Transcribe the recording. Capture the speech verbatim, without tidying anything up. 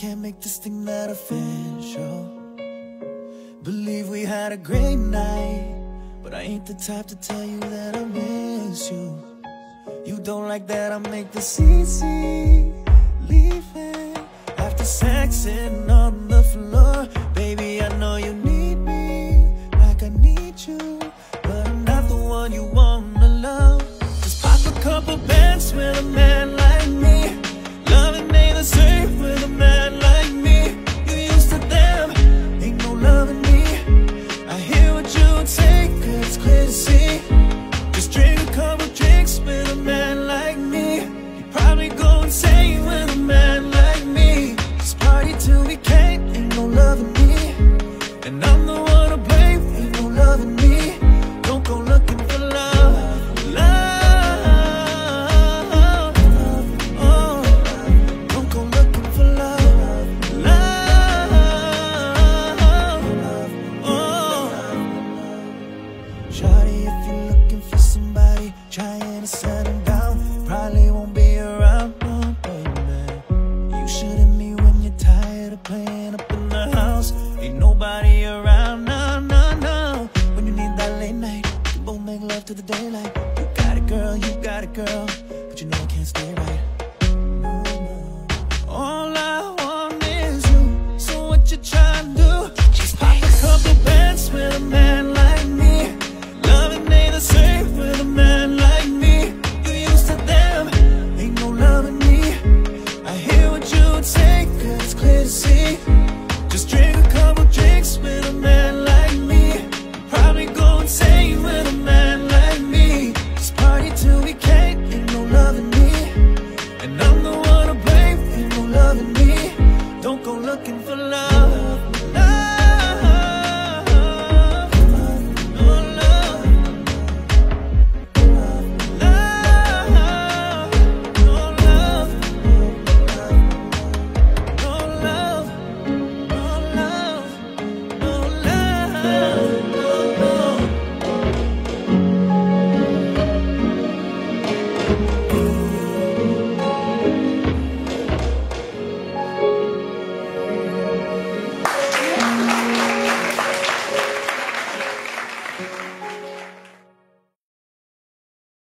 can't make this thing not official. Believe we had a great night, but I ain't the type to tell you that I miss you. You don't like that I make this easy, leaving after sexing on the floor. Baby, I know you need me like I need you, but I'm not the one you wanna love. Just pop a couple bands with a man like me. Loving ain't the same with a man like me. You used to them, ain't no loving me. I hear what you take, cause it's clear to see. Just drink a couple drinks with a man like me. You probably go insane with a man like me. Just party till we can't, ain't no loving me. And I'm the one to blame, ain't no loving me. Don't go looking for love, love. To the daylight, you got it, girl, you got it, girl, but you know I can't stay right. No, no. All I want is you, so what you tryna do? Just pop a couple bands with a man like me. Loving ain't the same.